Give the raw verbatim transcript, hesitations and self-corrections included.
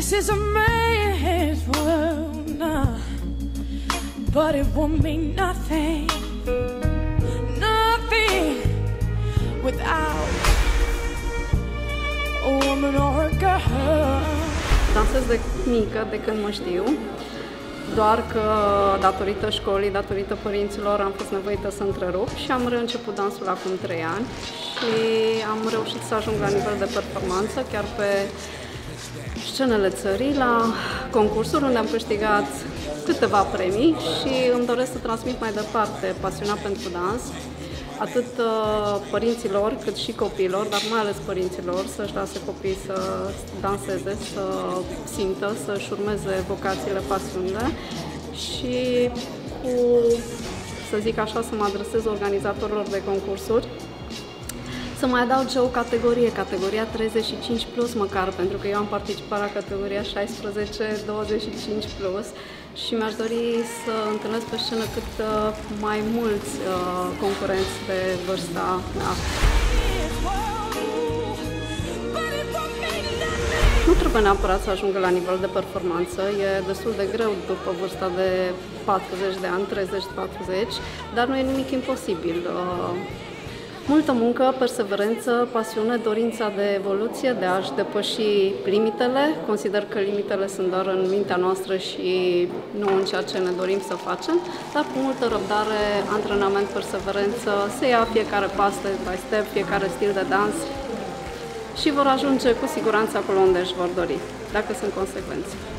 This is a man's world now, but it won't mean nothing, nothing without a woman or a girl. Dansez de mică, de când mă știu, doar că datorită școlii, datorită părinților, am fost nevoită să întrerup și am reînceput dansul acum trei ani și am reușit să ajung la nivel de performanță, chiar pe scenele țării, la concursuri unde am câștigat câteva premii și îmi doresc să transmit mai departe pasiunea pentru dans, atât părinților cât și copiilor, dar mai ales părinților, să-și lase copiii să danseze, să simtă, să-și urmeze vocațiile, pasiunile și cu, să zic așa, să mă adresez organizatorilor de concursuri, să mai adauge o categorie, categoria treizeci și cinci plus măcar, pentru că eu am participat la categoria șaisprezece douăzeci și cinci plus și mi-aș dori să întâlnesc pe scenă cât mai mulți uh, concurenți de vârsta mea. Nu trebuie neapărat să ajungă la nivel de performanță, e destul de greu după vârsta de patruzeci de ani, treizeci patruzeci, dar nu e nimic imposibil. Uh, Multă muncă, perseverență, pasiune, dorința de evoluție, de a-și depăși limitele. Consider că limitele sunt doar în mintea noastră și nu în ceea ce ne dorim să facem, dar cu multă răbdare, antrenament, perseverență, se ia fiecare pas step by step, fiecare stil de dans și vor ajunge cu siguranță acolo unde își vor dori, dacă sunt consecvenți.